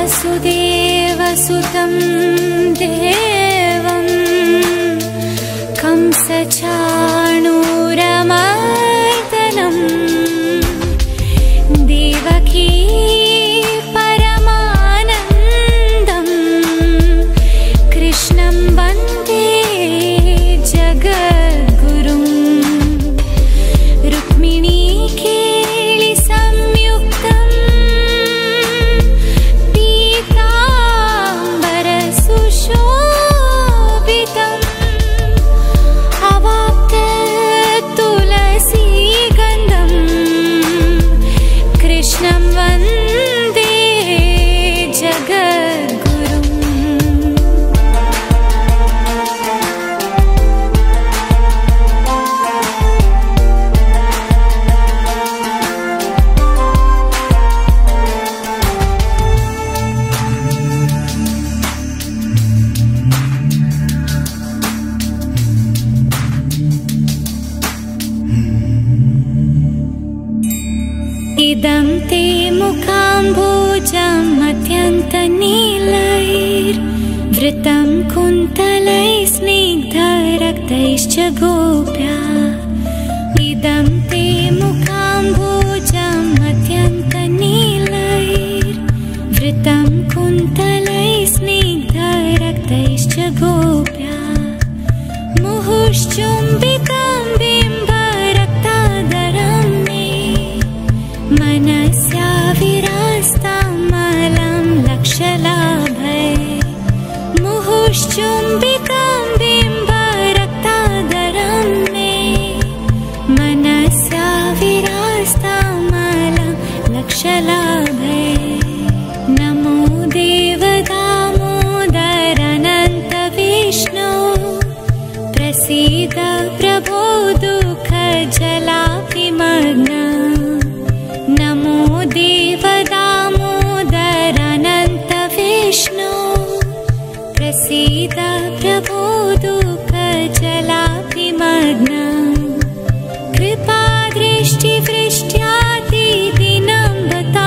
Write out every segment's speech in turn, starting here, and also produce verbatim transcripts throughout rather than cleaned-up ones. वसुदेवसुतं देवं कंसचाणूरमर्दनं देवकी परमानन्दं कृष्णं वन्दे जगद्गुरुं रुक्मिणी इदं ते मुखाम्भुजं अत्यन्तनीलैर्वृतं कुन्तलैः स्निग्धरक्तैश्च गोप्यैः इदं ते मुखाम्भुजं अत्यन्तनीलैर्वृतं कुन्तलैः स्निग्धरक्तैश्च गोप्यैः मुहुश्चुम्बितं बिम्बरक्तादरं मे मनस्या विरास्तां मलं लक्षलाभे मुहुश्चुम्बितं बिम्बरक्तादरं मे मनस्या विरास्तां मलं लक्षलाभे नमो देव दामोदरनन्त विष्णो प्रसीद प्रभो दुःखजलाभिमग्न नमो देव दामोदर अनन्त विष्णु प्रसीद प्रभो दुःखजलाभिमग्न कृपा दृष्टिवृष्ट्यादिदिनम्बता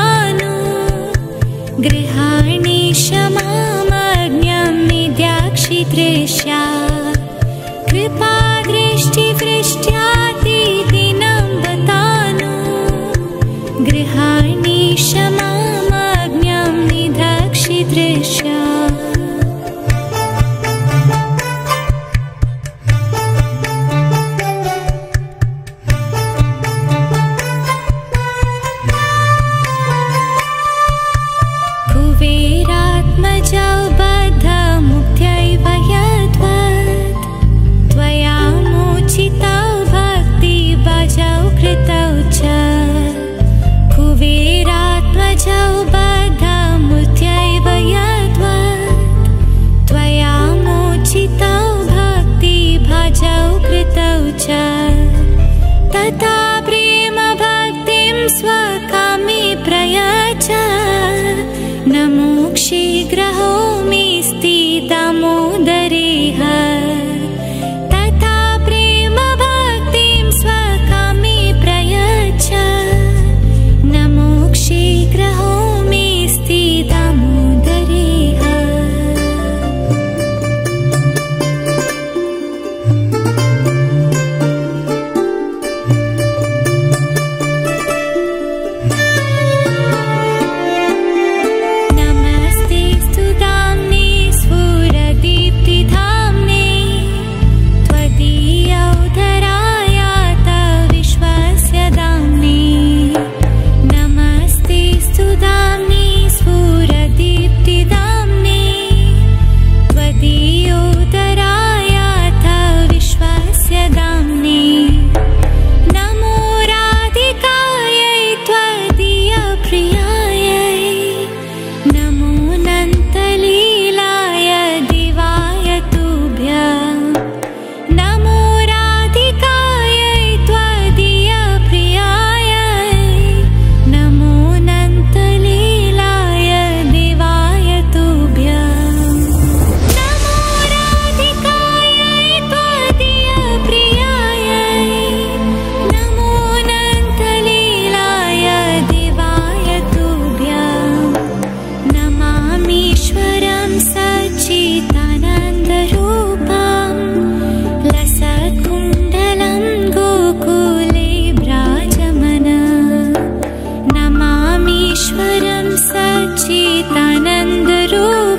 ीतानन्दरूप